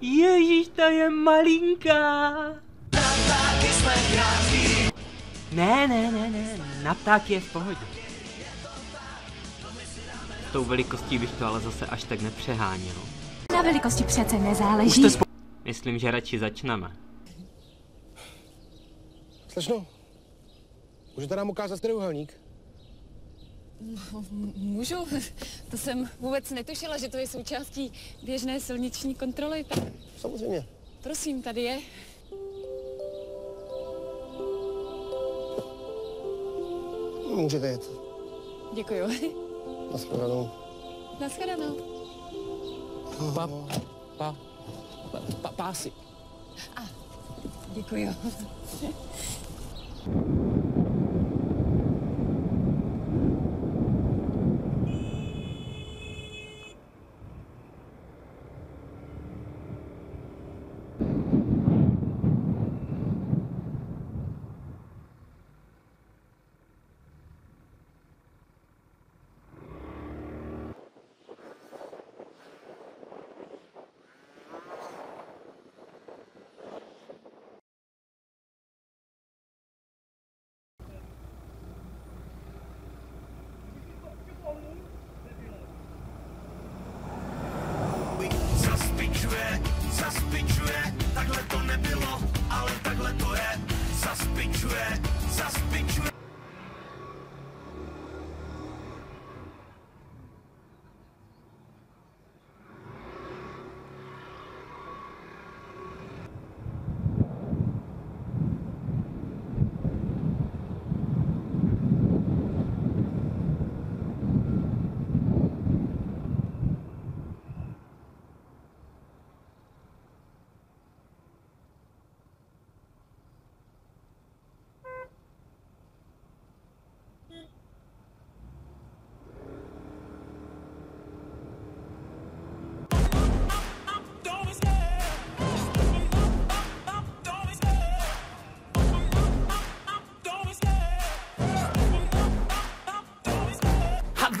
Ježiš, ta je malinká. Ne, na pták je v pohodě. S tou velikostí bych to ale zase až tak nepřeháněl. Na velikosti přece nezáleží. Myslím, že radši začneme. Slečno, můžete nám ukázat trojúhelník? No, můžu. To jsem vůbec netušila, že to je součástí běžné silniční kontroly. Samozřejmě. Prosím, tady je. Můžete jet. Děkuju. Naschledanou. Naschledanou. Pásy. A, děkuju. Takhle to nebylo, ale takhle to je. Zaspičuje. I